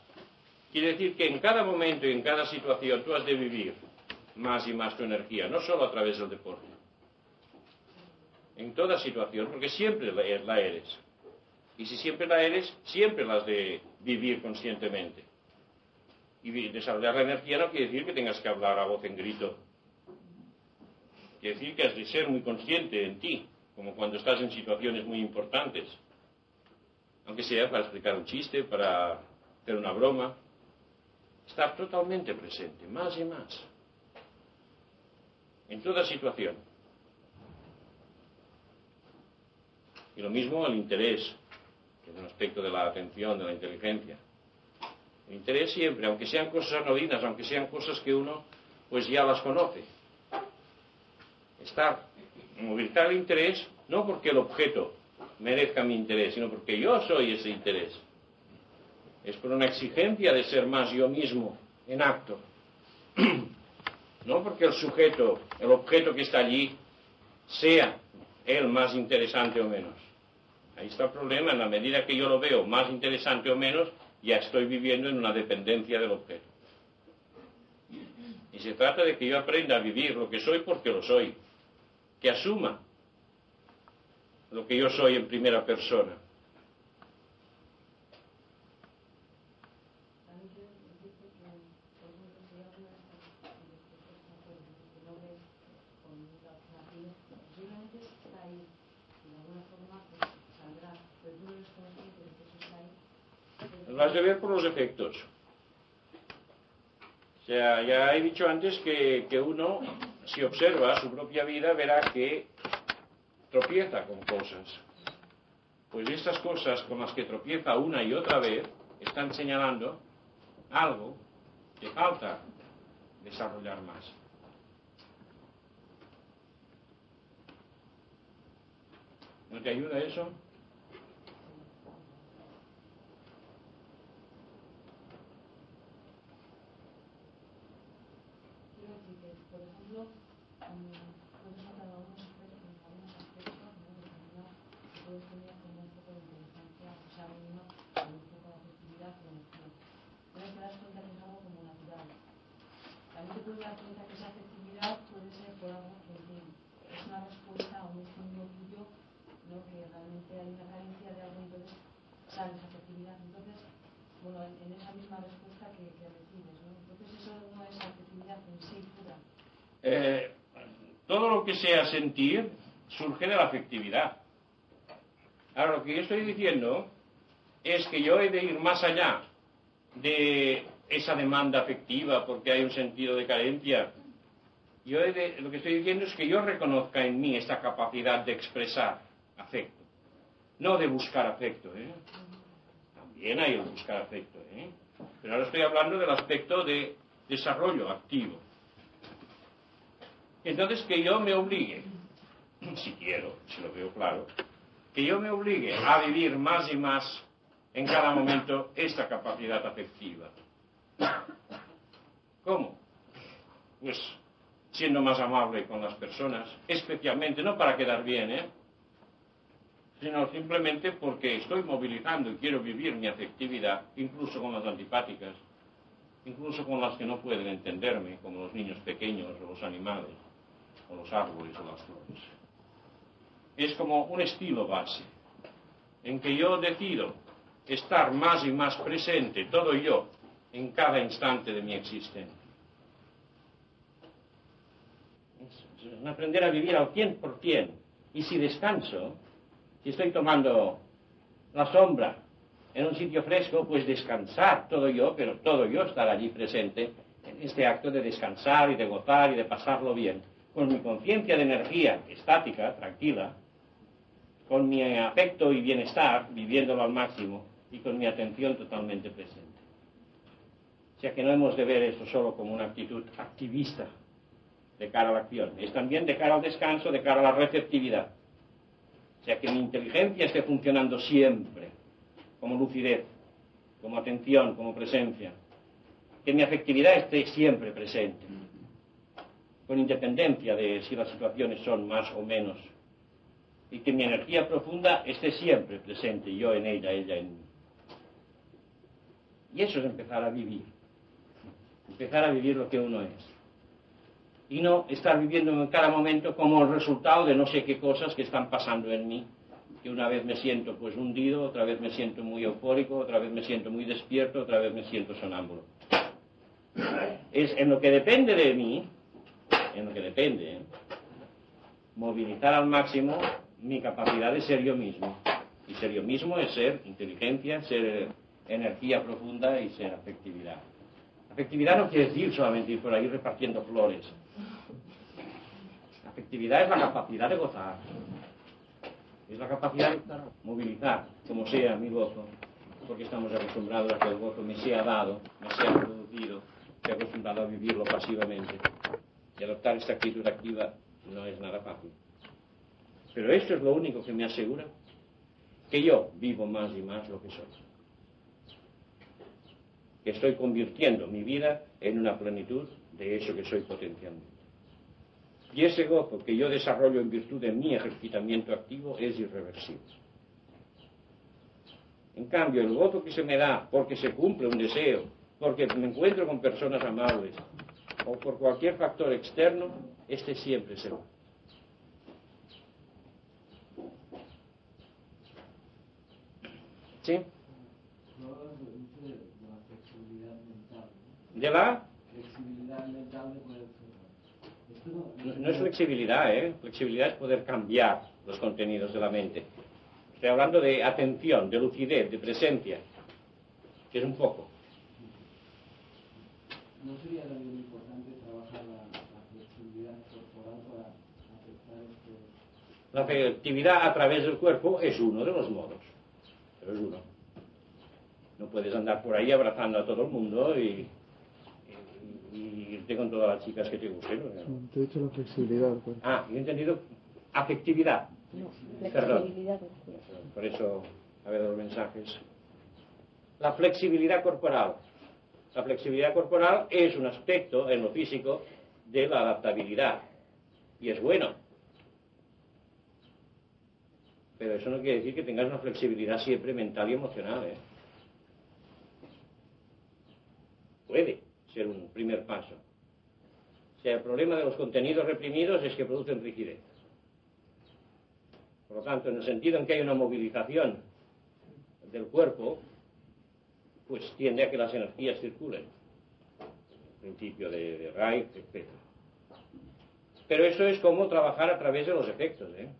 quiere decir que en cada momento y en cada situación tú has de vivir más y más tu energía, no solo a través del deporte. En toda situación, porque siempre la eres. Y si siempre la eres, siempre la has de vivir conscientemente. Y desarrollar la energía no quiere decir que tengas que hablar a voz en grito. Quiere decir que has de ser muy consciente en ti, como cuando estás en situaciones muy importantes. Aunque sea para explicar un chiste, para hacer una broma, estar totalmente presente, más y más, en toda situación. Y lo mismo el interés, que es un aspecto de la atención, de la inteligencia. El interés siempre, aunque sean cosas anodinas, aunque sean cosas que uno pues ya las conoce. Estar, movilizar el interés, no porque el objeto merezca mi interés, sino porque yo soy ese interés. Es por una exigencia de ser más yo mismo, en acto. No porque el sujeto, el objeto que está allí, sea el más interesante o menos. Ahí está el problema, en la medida que yo lo veo más interesante o menos, ya estoy viviendo en una dependencia del objeto. Y se trata de que yo aprenda a vivir lo que soy porque lo soy. Que asuma lo que yo soy en primera persona. Lo has de ver por los efectos. O sea, ya he dicho antes que, que uno, si observa su propia vida, verá que tropieza con cosas. Pues estas cosas con las que tropieza una y otra vez están señalando algo que falta desarrollar más. ¿No te ayuda eso? Eh, todo lo que sea sentir surge de la afectividad. Ahora, lo que yo estoy diciendo es que yo he de ir más allá de esa demanda afectiva porque hay un sentido de carencia. Yo he de, lo que estoy diciendo es que yo reconozca en mí esta capacidad de expresar afecto, no de buscar afecto, ¿eh? También hay el buscar afecto, ¿eh? Pero ahora estoy hablando del aspecto de desarrollo activo. Entonces, que yo me obligue, si quiero, si lo veo claro, que yo me obligue a vivir más y más en cada momento esta capacidad afectiva. ¿Cómo? Pues siendo más amable con las personas, especialmente, no para quedar bien, ¿eh? Sino simplemente porque estoy movilizando y quiero vivir mi afectividad, incluso con las antipáticas, incluso con las que no pueden entenderme, como los niños pequeños, o los animales, o los árboles, o las flores. Es como un estilo base, en que yo decido estar más y más presente, todo yo, en cada instante de mi existencia. Es aprender a vivir al cien por cien, y si descanso, si estoy tomando la sombra en un sitio fresco, pues descansar todo yo, pero todo yo estar allí presente, en este acto de descansar y de gozar y de pasarlo bien, con mi conciencia de energía estática, tranquila, con mi afecto y bienestar, viviéndolo al máximo, y con mi atención totalmente presente. O sea que no hemos de ver esto solo como una actitud activista de cara a la acción, es también de cara al descanso, de cara a la receptividad. O sea que mi inteligencia esté funcionando siempre, como lucidez, como atención, como presencia. Que mi afectividad esté siempre presente, con independencia de si las situaciones son más o menos. Y que mi energía profunda esté siempre presente, yo en ella, ella en mí. Y eso es empezar a vivir, empezar a vivir lo que uno es. Y no estar viviendo en cada momento como el resultado de no sé qué cosas que están pasando en mí. Que una vez me siento pues hundido, otra vez me siento muy eufórico, otra vez me siento muy despierto, otra vez me siento sonámbulo. Es en lo que depende de mí, en lo que depende, ¿eh? Movilizar al máximo mi capacidad de ser yo mismo. Y ser yo mismo es ser inteligencia, ser energía profunda y ser afectividad. Afectividad no quiere decir solamente ir por ahí repartiendo flores. Afectividad es la capacidad de gozar. Es la capacidad de movilizar, como sea mi gozo, porque estamos acostumbrados a que el gozo me sea dado, me sea producido, estoy acostumbrado a vivirlo pasivamente. Y adoptar esta actitud activa no es nada fácil. Pero esto es lo único que me asegura que yo vivo más y más lo que soy. Que estoy convirtiendo mi vida en una plenitud de eso que soy potencialmente. Y ese gozo que yo desarrollo en virtud de mi ejercitamiento activo es irreversible. En cambio, el gozo que se me da porque se cumple un deseo, porque me encuentro con personas amables, o por cualquier factor externo, este siempre se va. ¿Sí? ¿De la? Flexibilidad mental de poder observar. No, no es flexibilidad, ¿eh? Flexibilidad es poder cambiar los contenidos de la mente. Estoy hablando de atención, de lucidez, de presencia, que es un poco. ¿No sería también importante trabajar la, la flexibilidad corporal para afectar este...? La flexibilidad a través del cuerpo es uno de los modos, pero es uno. No puedes andar por ahí abrazando a todo el mundo y... y irte con todas las chicas que te gusten, ¿no? Te he dicho la flexibilidad. Pues. Ah, yo he entendido afectividad. No, flexibilidad. Perdón. Por eso, a ver los mensajes. La flexibilidad corporal. La flexibilidad corporal es un aspecto, en lo físico, de la adaptabilidad. Y es bueno. Pero eso no quiere decir que tengas una flexibilidad siempre mental y emocional, ¿eh? Puede ser un primer paso. O sea, el problema de los contenidos reprimidos es que producen rigidez. Por lo tanto, en el sentido en que hay una movilización del cuerpo, pues tiende a que las energías circulen. El principio de, de Ray, etcétera. Pero eso es como trabajar a través de los efectos, ¿eh?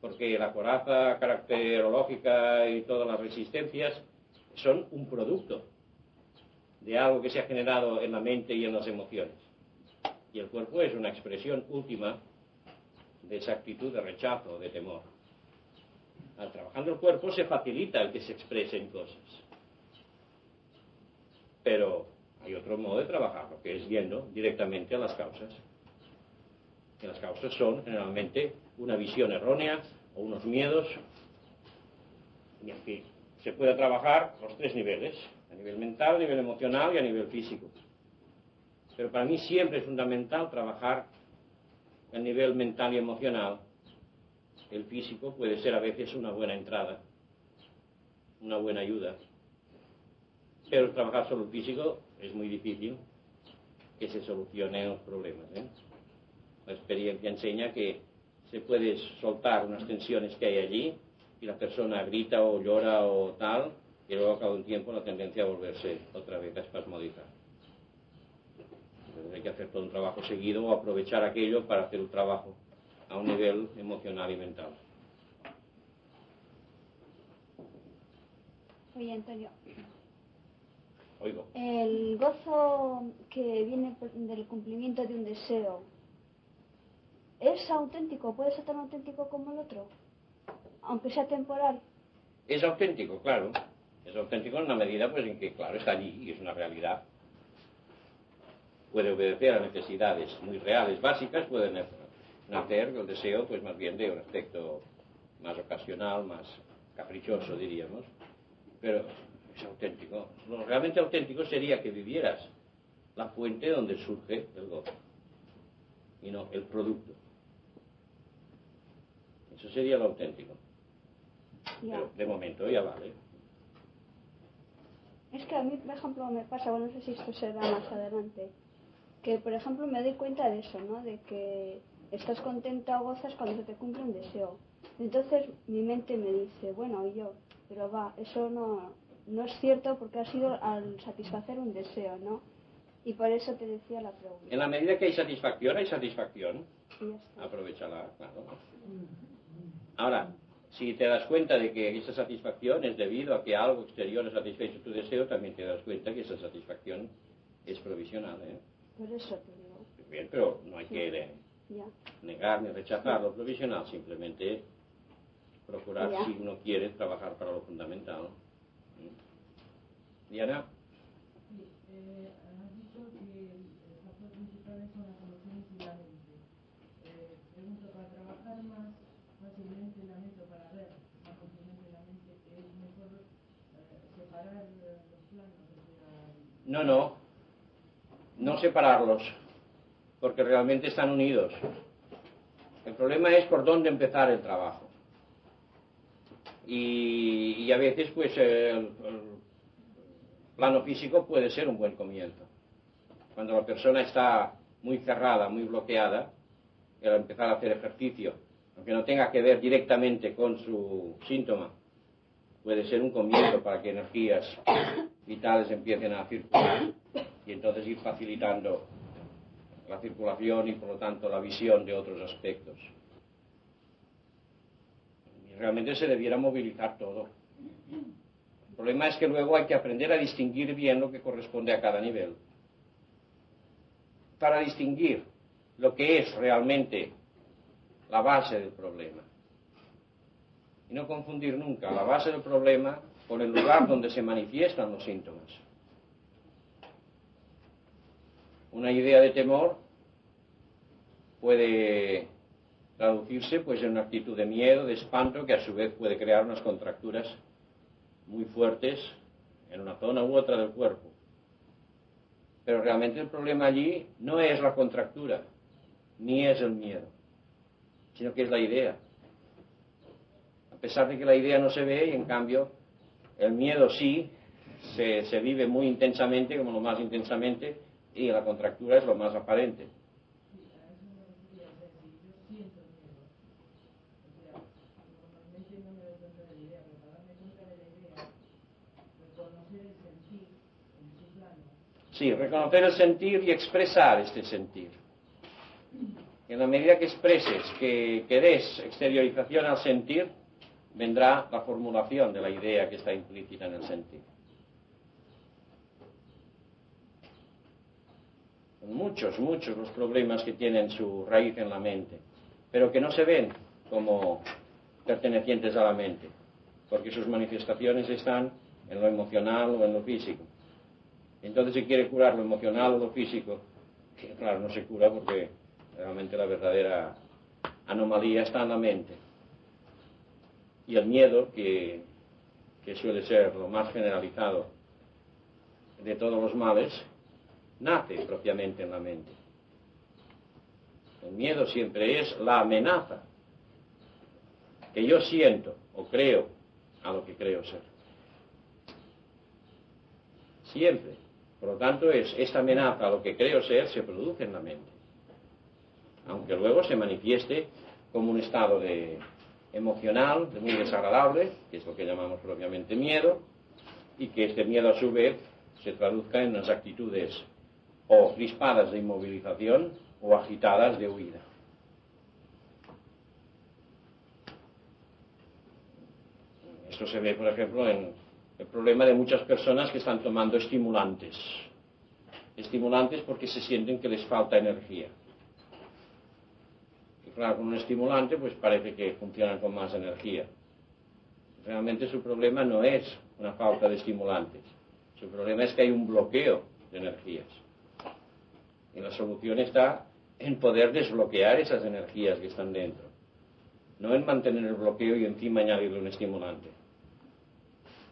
Porque la coraza caracterológica y todas las resistencias son un producto de algo que se ha generado en la mente y en las emociones. Y el cuerpo es una expresión última de esa actitud de rechazo, de temor. Al trabajando el cuerpo se facilita el que se expresen cosas. Pero hay otro modo de trabajarlo, que es yendo directamente a las causas. Que las causas son generalmente una visión errónea o unos miedos en el que se pueda trabajar los tres niveles, a nivel mental, a nivel emocional y a nivel físico. Pero para mí siempre es fundamental trabajar el nivel mental y emocional. El físico puede ser a veces una buena entrada, una buena ayuda. Pero trabajar solo el físico es muy difícil que se solucionen los problemas, ¿eh? La experiencia enseña que se puede soltar unas tensiones que hay allí y la persona grita o llora o tal, y luego a cabo de un tiempo la tendencia a volverse otra vez a espasmódica. Entonces hay que hacer todo un trabajo seguido o aprovechar aquello para hacer un trabajo a un nivel emocional y mental. Oye, Antonio. Oigo. El gozo que viene del cumplimiento de un deseo, ¿es auténtico? ¿Puede ser tan auténtico como el otro? Aunque sea temporal. Es auténtico, claro. Es auténtico en la medida pues, en que, claro, está allí y es una realidad. Puede obedecer a necesidades muy reales, básicas, puede nacer el deseo pues, más bien de un aspecto más ocasional, más caprichoso, diríamos. Pero es auténtico. Lo realmente auténtico sería que vivieras la fuente donde surge el gozo y no el producto. Eso sería lo auténtico. Ya. Pero de momento ya vale. Es que a mí, por ejemplo, me pasa, bueno, no sé si esto se da más adelante, que, por ejemplo, me doy cuenta de eso, ¿no? De que estás contenta o gozas cuando se te cumple un deseo. Entonces mi mente me dice, bueno, y yo, pero va, eso no, no es cierto porque ha sido al satisfacer un deseo, ¿no? Y por eso te decía la pregunta. En la medida que hay satisfacción, hay satisfacción. Sí, aprovechala, claro. Ahora, si te das cuenta de que esa satisfacción es debido a que algo exterior ha satisfecho tu deseo, también te das cuenta que esa satisfacción es provisional, ¿eh? Por eso te digo. Bien, pero no hay sí. que eh, ya. negar ni rechazar sí. lo provisional, simplemente procurar, ya. si uno quiere, trabajar para lo fundamental. ¿Mm? Diana. Sí, eh, has dicho que el factor principal son las emociones y la mente. Eh, pregunto, para trabajar más fácilmente la mente, para ver más fácilmente la mente, ¿es mejor eh, separar los planos? De la... No, no, no separarlos, porque realmente están unidos. El problema es por dónde empezar el trabajo. Y, y a veces, pues, el, el plano físico puede ser un buen comienzo. Cuando la persona está muy cerrada, muy bloqueada, el empezar a hacer ejercicio, aunque no tenga que ver directamente con su síntoma, puede ser un comienzo para que energías vitales empiecen a circular y entonces ir facilitando la circulación y, por lo tanto, la visión de otros aspectos. Realmente se debiera movilizar todo. El problema es que luego hay que aprender a distinguir bien lo que corresponde a cada nivel. Para distinguir lo que es realmente la base del problema. Y no confundir nunca la base del problema con el lugar donde se manifiestan los síntomas. Una idea de temor puede traducirse pues en una actitud de miedo, de espanto, que a su vez puede crear unas contracturas muy fuertes en una zona u otra del cuerpo. Pero realmente el problema allí no es la contractura, ni es el miedo, sino que es la idea. A pesar de que la idea no se ve, y en cambio el miedo sí, se, se vive muy intensamente, como lo más intensamente, y la contractura es lo más aparente. Sí, reconocer el sentir y expresar este sentir. En la medida que expreses, que, que des exteriorización al sentir, vendrá la formulación de la idea que está implícita en el sentir. Son muchos, muchos los problemas que tienen su raíz en la mente, pero que no se ven como pertenecientes a la mente, porque sus manifestaciones están en lo emocional o en lo físico. Entonces se quiere curar lo emocional o lo físico, que claro, no se cura porque realmente la verdadera anomalía está en la mente. Y el miedo, que que suele ser lo más generalizado de todos los males, nace propiamente en la mente. El miedo siempre es la amenaza que yo siento o creo a lo que creo ser. Siempre. Por lo tanto, es esta amenaza a lo que creo ser se produce en la mente, aunque luego se manifieste como un estado de, emocional, de muy desagradable, que es lo que llamamos propiamente miedo, y que este miedo a su vez se traduzca en unas actitudes o crispadas de inmovilización o agitadas de huida. Esto se ve, por ejemplo, en el problema de muchas personas que están tomando estimulantes. Estimulantes porque se sienten que les falta energía. Y claro, con un estimulante pues parece que funcionan con más energía. Realmente su problema no es una falta de estimulantes. Su problema es que hay un bloqueo de energías. Y la solución está en poder desbloquear esas energías que están dentro. No en mantener el bloqueo y encima añadirle un estimulante.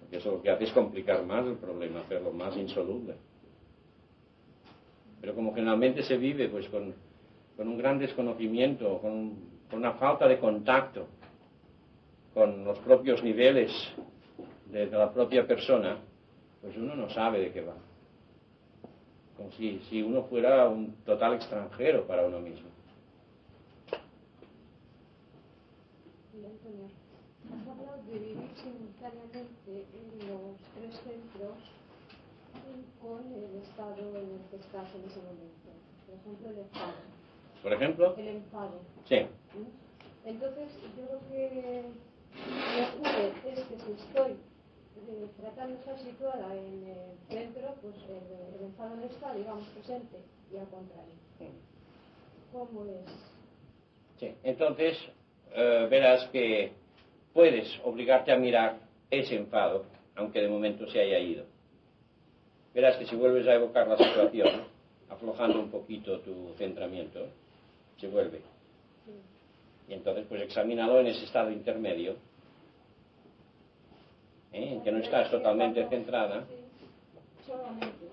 Porque eso lo que hace es complicar más el problema, hacerlo más insoluble. Pero como generalmente se vive pues con, con un gran desconocimiento, con, con una falta de contacto con los propios niveles de, de la propia persona, pues uno no sabe de qué va. Como si, si uno fuera un total extranjero para uno mismo. Has hablado de vivir simultáneamente en los tres centros con el estado en el que estás en ese momento. Por ejemplo, el enfado. ¿Por ejemplo? El enfado. Sí. ¿Sí? Entonces, yo lo que me ocurre es que si estoy eh, tratando de estar situada en el centro, pues el, el enfado no está, digamos, presente y al contrario. Sí. ¿Cómo es? Sí, entonces eh, verás que puedes obligarte a mirar ese enfado, aunque de momento se haya ido. Verás que si vuelves a evocar la situación, aflojando un poquito tu centramiento, se vuelve. Y entonces, pues examínalo en ese estado intermedio, ¿eh? En que no estás totalmente centrada. Solamente.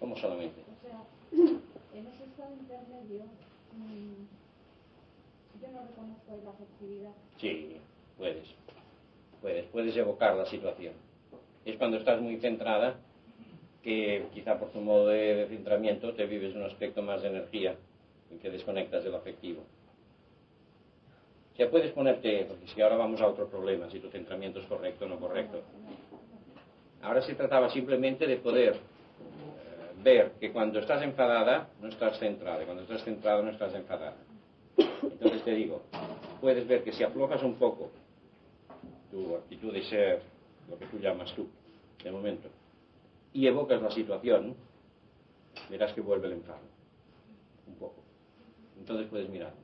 ¿Cómo solamente? O sea, en ese estado intermedio, yo no reconozco la afectividad. Sí. Puedes, puedes, puedes evocar la situación. Es cuando estás muy centrada, que quizá por tu modo de centramiento te vives un aspecto más de energía y te desconectas del afectivo. O sea, puedes ponerte, porque si ahora vamos a otro problema, si tu centramiento es correcto o no correcto. Ahora se trataba simplemente de poder eh, ver que cuando estás enfadada no estás centrada, y cuando estás centrada no estás enfadada. Entonces te digo, puedes ver que si aflojas un poco tu actitud de ser, lo que tú llamas tú, de momento, y evocas la situación, verás que vuelve el enfado, un poco. Entonces puedes mirar.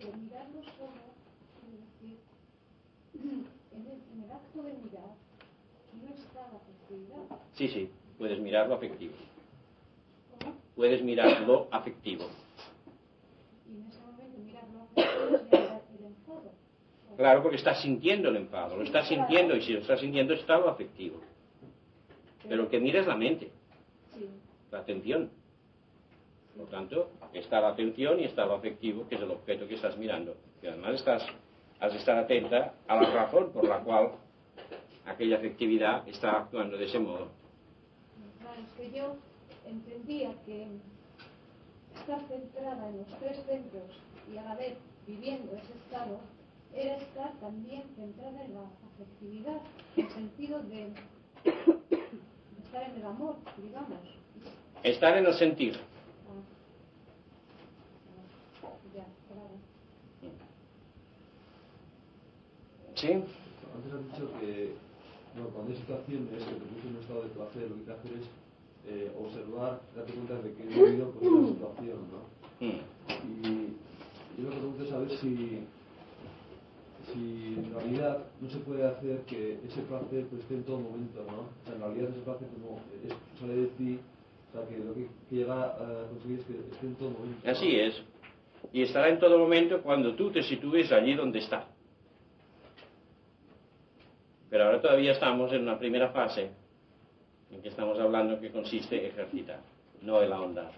Sí, mirarlo solo, es decir, en el acto de mirar, no está la afectividad. Sí, sí, puedes mirar lo afectivo. ¿Cómo? Puedes mirar lo afectivo. Y en ese momento mirar lo afectivo y el enfado. Claro, porque estás sintiendo el enfado, lo estás sintiendo, y si lo estás sintiendo está lo afectivo. Pero lo que mira es la mente, la atención. Por tanto, está la atención y está lo afectivo, que es el objeto que estás mirando. Y además estás, has de estar atenta a la razón por la cual aquella afectividad está actuando de ese modo. Claro, es que yo entendía que estar centrada en los tres centros y a la vez viviendo ese estado era estar también centrada en la afectividad, en el sentido de, de estar en el amor, digamos. Estar en el sentir. Ah. Ya, claro. ¿Sí? Antes has dicho que bueno, cuando hay situaciones que producen un estado de placer, lo que te hace es eh, observar, darte cuenta de que he vivido por una situación, ¿no? Mm. Y yo me pregunto saber si... si en realidad no se puede hacer que ese placer pues, esté en todo momento, ¿no? O sea, en realidad ese placer como es, sale de ti, o sea, que lo que, que llega a conseguir es que esté en todo momento, ¿no? Así es. Y estará en todo momento cuando tú te sitúes allí donde está. Pero ahora todavía estamos en una primera fase en que estamos hablando que consiste en ejercitar, no en ahondar.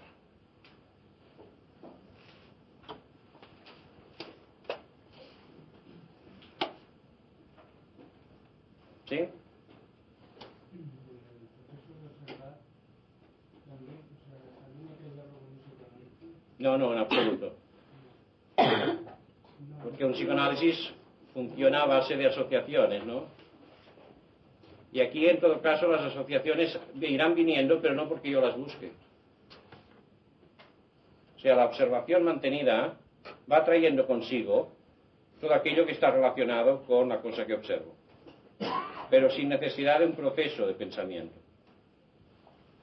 ¿Sí? No, no, en absoluto. Porque un psicoanálisis funciona a base de asociaciones, ¿no? Y aquí, en todo caso, las asociaciones irán viniendo, pero no porque yo las busque. O sea, la observación mantenida va trayendo consigo todo aquello que está relacionado con la cosa que observo, pero sin necesidad de un proceso de pensamiento.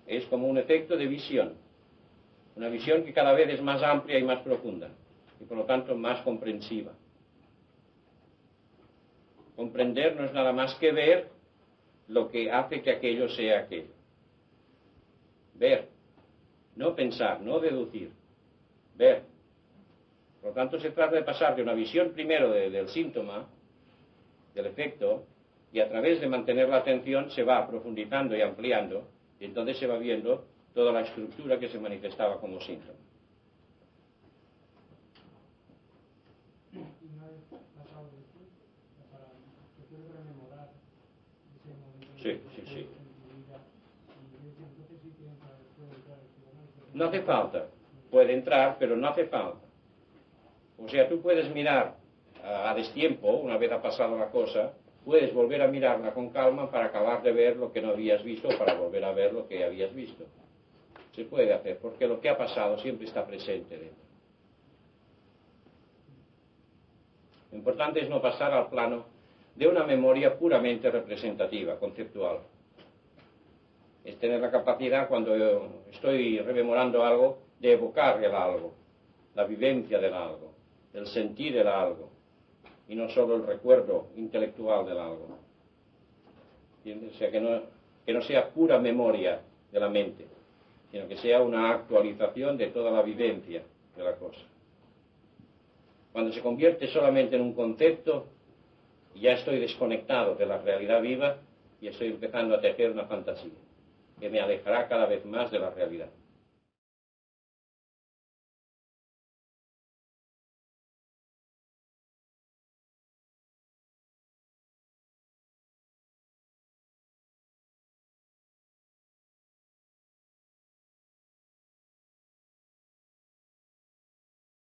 Es como un efecto de visión. Una visión que cada vez es más amplia y más profunda, y por lo tanto más comprensiva. Comprender no es nada más que ver lo que hace que aquello sea aquello. Ver, no pensar, no deducir, ver. Por lo tanto se trata de pasar de una visión primero de, del síntoma, del efecto, y a través de mantener la atención se va profundizando y ampliando, y entonces se va viendo toda la estructura que se manifestaba como síntoma. Sí, sí, sí. No hace falta. Puede entrar, pero no hace falta. O sea, tú puedes mirar a destiempo, una vez ha pasado la cosa, puedes volver a mirarla con calma para acabar de ver lo que no habías visto, para volver a ver lo que habías visto. Se puede hacer, porque lo que ha pasado siempre está presente dentro. Lo importante es no pasar al plano de una memoria puramente representativa, conceptual. Es tener la capacidad, cuando yo estoy rememorando algo, de evocar el algo, la vivencia del algo, el sentir el algo, y no solo el recuerdo intelectual del algo. ¿Entiendes? O sea, que no, que no sea pura memoria de la mente, sino que sea una actualización de toda la vivencia de la cosa. Cuando se convierte solamente en un concepto, ya estoy desconectado de la realidad viva y estoy empezando a tejer una fantasía que me alejará cada vez más de la realidad.